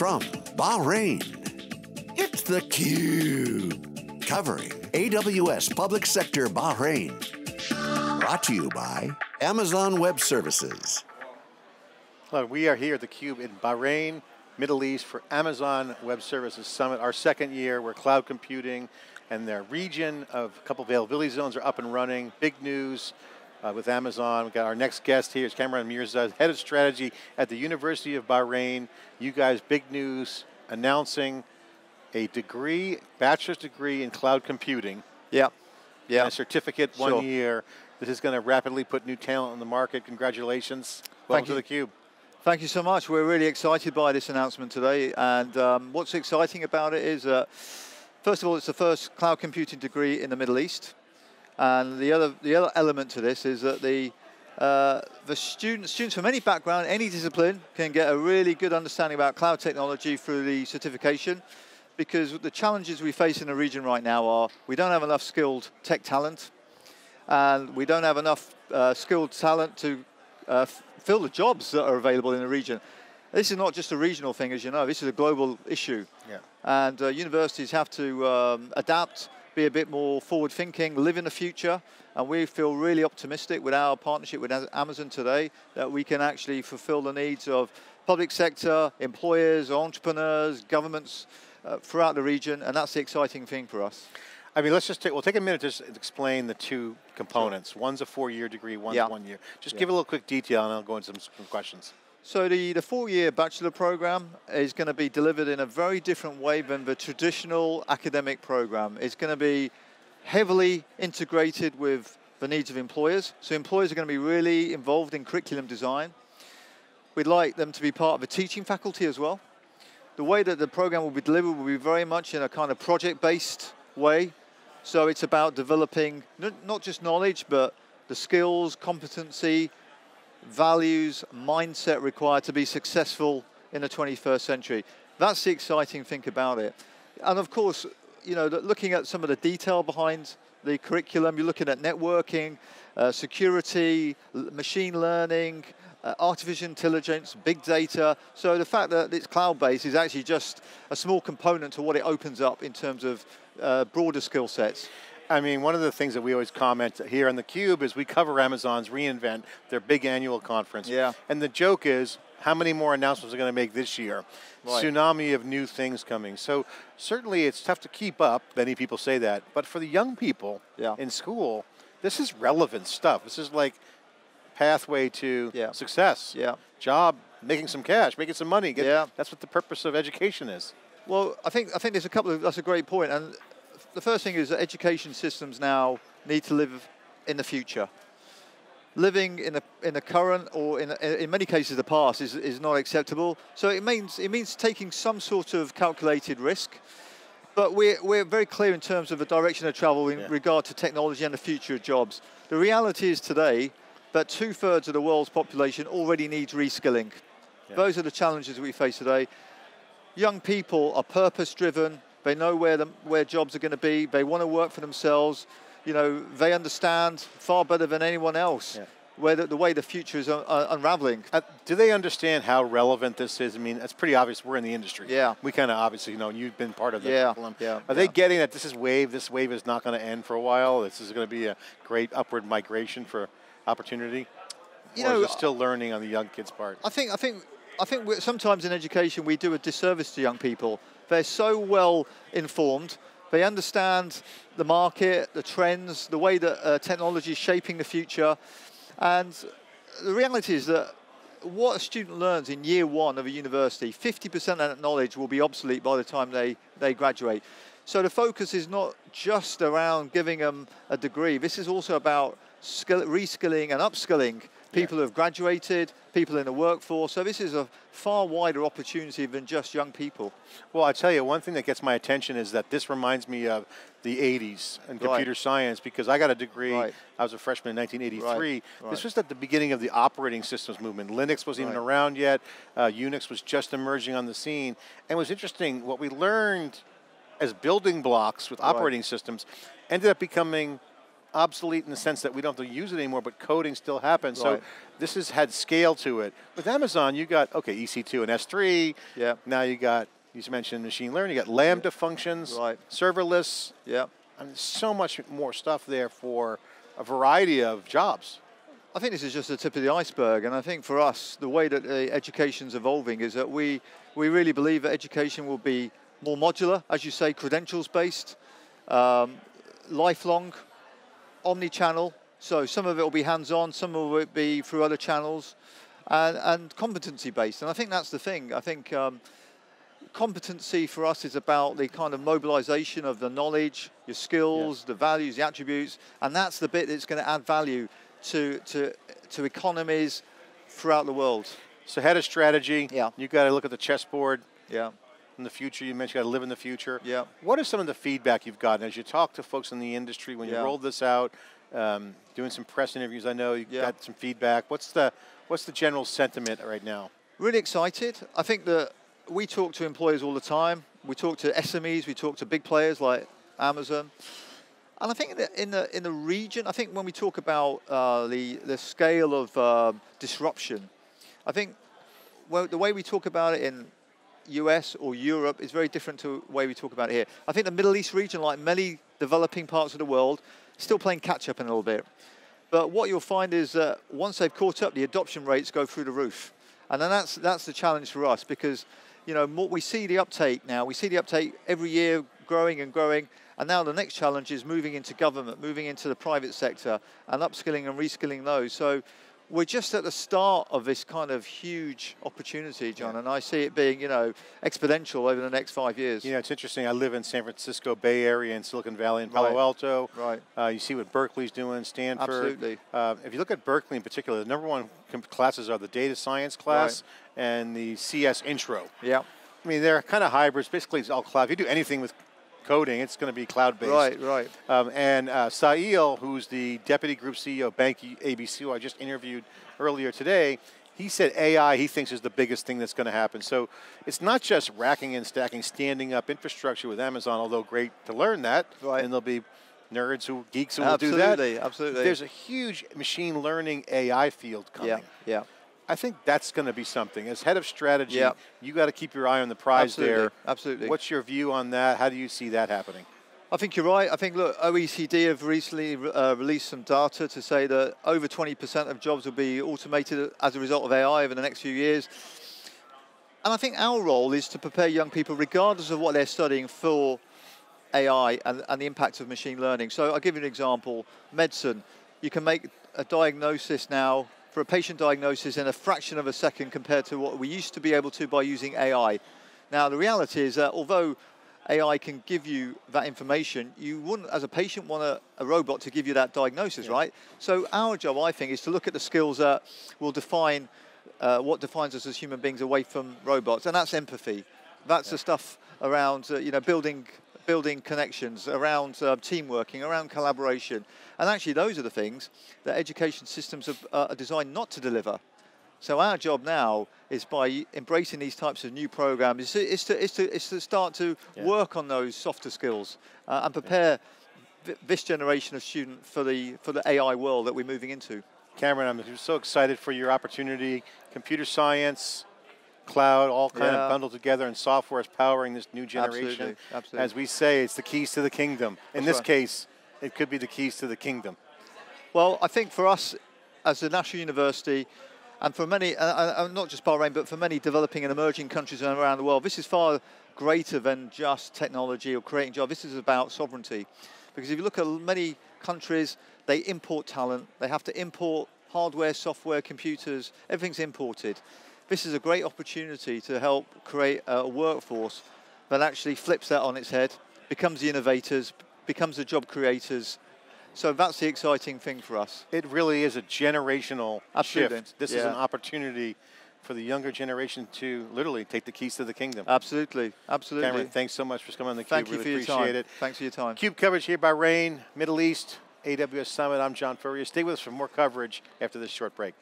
from Bahrain, it's theCUBE, covering AWS Public Sector Bahrain. Brought to you by Amazon Web Services. Hello, we are here at theCUBE in Bahrain, Middle East for Amazon Web Services Summit, our second year where cloud computing and their region of a couple availability zones are up and running. Big news with Amazon. We've got our next guest here, it's Cameron Mirza, Head of Strategy at the University of Bahrain. You guys, big news, announcing a degree, bachelor's degree in cloud computing. Yeah. Yeah. A certificate, one year. This is going to rapidly put new talent on the market. Congratulations. Welcome to theCUBE. Thank you so much. We're really excited by this announcement today. And what's exciting about it is, first of all, it's the first cloud computing degree in the Middle East. And the other element to this is that the students from any background, any discipline, can get a really good understanding about cloud technology through the certification. Because the challenges we face in the region right now are we don't have enough skilled tech talent, and we don't have enough skilled talent to fill the jobs that are available in the region. This is not just a regional thing, as you know. This is a global issue. Yeah. And universities have to adapt, be a bit more forward thinking, live in the future. And we feel really optimistic with our partnership with Amazon today that we can actually fulfill the needs of public sector, employers, entrepreneurs, governments, throughout the region, and that's the exciting thing for us. I mean, let's just take, we'll take a minute to just explain the two components. Sure. One's a four-year degree, one's 1 year. Just give a little quick detail and I'll go into some questions. So the four-year bachelor program is going to be delivered in a very different way than the traditional academic program. It's going to be heavily integrated with the needs of employers. So employers are going to be really involved in curriculum design. We'd like them to be part of the teaching faculty as well. The way that the program will be delivered will be very much in a kind of project-based way. So it's about developing not just knowledge, but the skills, competency, values, mindset required to be successful in the 21st century. That's the exciting thing about it. And of course, you know, looking at some of the detail behind the curriculum, you're looking at networking, security, machine learning, artificial intelligence, big data. So the fact that it's cloud-based is actually just a small component to what it opens up in terms of broader skill sets. I mean, one of the things that we always comment here on theCUBE is we cover Amazon's reInvent, their big annual conference. Yeah. And the joke is, how many more announcements are going to make this year? Right. Tsunami of new things coming. So certainly it's tough to keep up, many people say that, but for the young people in school, this is relevant stuff. This is like pathway to success, job, making some cash, making some money. That's what the purpose of education is. Well, I think there's a couple of, that's a great point. And the first thing is that education systems now need to live in the future. Living in the current, or in many cases the past, is not acceptable. So it means taking some sort of calculated risk. But we're very clear in terms of the direction of travel in regard to technology and the future of jobs. The reality is today, but 2/3 of the world's population already needs reskilling. Yeah. Those are the challenges we face today. Young people are purpose-driven. They know where jobs are going to be. They want to work for themselves. You know, they understand far better than anyone else where the way the future is unraveling. Do they understand how relevant this is? I mean, it's pretty obvious we're in the industry. Yeah. We kind of obviously, you know, you've been part of the problem. Yeah. Are they getting that this wave is not going to end for a while? This is going to be a great upward migration for opportunity? You know, or is it still learning on the young kids' part? I think we're, sometimes in education we do a disservice to young people. They're so well informed. They understand the market, the trends, the way that technology is shaping the future. And the reality is that what a student learns in year one of a university, 50% of that knowledge will be obsolete by the time they graduate. So the focus is not just around giving them a degree. This is also about reskilling and upskilling people who have graduated, people in the workforce. So this is a far wider opportunity than just young people. Well, I tell you, one thing that gets my attention is that this reminds me of the 80s and computer science, because I got a degree, I was a freshman in 1983. Right. This was at the beginning of the operating systems movement. Linux wasn't even around yet. Unix was just emerging on the scene. And it was interesting, what we learned as building blocks with operating systems ended up becoming obsolete in the sense that we don't have to use it anymore, but coding still happens. Right. So this has had scale to it. With Amazon, you got, okay, EC2 and S3. Yeah. Now you got, you mentioned machine learning, you got Lambda functions, serverless. Yeah. I mean, so much more stuff there for a variety of jobs. I think this is just the tip of the iceberg, and I think for us, the way that education's evolving is that we really believe that education will be more modular, as you say, credentials-based, lifelong, omni-channel, so some of it will be hands-on, some of it will be through other channels, and competency-based, and I think that's the thing. I think competency for us is about the kind of mobilization of the knowledge, your skills, the values, the attributes, and that's the bit that's going to add value to economies throughout the world. So head of strategy, you've got to look at the chessboard. Yeah. In the future, you mentioned you got to live in the future. Yeah. What are some of the feedback you've gotten as you talk to folks in the industry when you rolled this out, doing some press interviews, I know you got some feedback. What's the general sentiment right now? Really excited. I think that we talk to employers all the time. We talk to SMEs, we talk to big players like Amazon. And I think that in the region, I think when we talk about the scale of disruption, I think the way we talk about it in US or Europe is very different to the way we talk about it here. I think the Middle East region, like many developing parts of the world, is still playing catch up in a little bit. But what you'll find is that once they've caught up, the adoption rates go through the roof. And then that's the challenge for us, because you know, we see the uptake now. We see the uptake every year growing and growing. And now the next challenge is moving into government, moving into the private sector, and upskilling and reskilling those. So we're just at the start of this kind of huge opportunity, John, and I see it being, you know, exponential over the next 5 years. You know, it's interesting, I live in San Francisco Bay Area in Silicon Valley and Palo Alto. Right. You see what Berkeley's doing, Stanford. Absolutely. If you look at Berkeley in particular, the #1 classes are the data science class and the CS intro. Yeah. I mean, they're kind of hybrids, basically it's all cloud. If you do anything with coding, it's going to be cloud-based. Right, right. Sahil, who's the Deputy Group CEO of Bank ABC, who I just interviewed earlier today, he said AI, he thinks, is the biggest thing that's going to happen. So it's not just racking and stacking, standing up infrastructure with Amazon, although great to learn that, and there'll be nerds who, geeks who will do that. Absolutely, absolutely. There's a huge machine learning AI field coming. Yeah, yeah. I think that's going to be something. As head of strategy, you got to keep your eye on the prize there. Absolutely. What's your view on that? How do you see that happening? I think you're right. I think, look, OECD have recently released some data to say that over 20% of jobs will be automated as a result of AI over the next few years. And I think our role is to prepare young people, regardless of what they're studying, for AI and the impact of machine learning. So I'll give you an example. Medicine. You can make a diagnosis now for a patient diagnosis in a fraction of a second compared to what we used to be able to by using AI. Now the reality is that although AI can give you that information, you wouldn't as a patient want a robot to give you that diagnosis, right? So our job, I think, is to look at the skills that will define what defines us as human beings away from robots, and that's empathy. That's the stuff around you know, building connections, around team working, around collaboration. And actually those are the things that education systems are designed not to deliver. So our job now is, by embracing these types of new programs, is to start to work on those softer skills and prepare this generation of student for the AI world that we're moving into. Cameron, I'm so excited for your opportunity. Computer science, cloud, all kind of bundled together, and software is powering this new generation. Absolutely, absolutely. As we say, it's the keys to the kingdom. In this case, it could be the keys to the kingdom. Well, I think for us, as a national university, and for many, not just Bahrain, but for many developing and emerging countries around the world, this is far greater than just technology or creating jobs. This is about sovereignty. Because if you look at many countries, they import talent. They have to import hardware, software, computers. Everything's imported. This is a great opportunity to help create a workforce that actually flips that on its head, becomes the innovators, becomes the job creators. So that's the exciting thing for us. It really is a generational shift. This is an opportunity for the younger generation to literally take the keys to the kingdom. Absolutely, absolutely. Cameron, thanks so much for coming on theCUBE. Thank you really for your time. It. Thanks for your time. CUBE coverage here by Bahrain, Middle East, AWS Summit. I'm John Furrier. Stay with us for more coverage after this short break.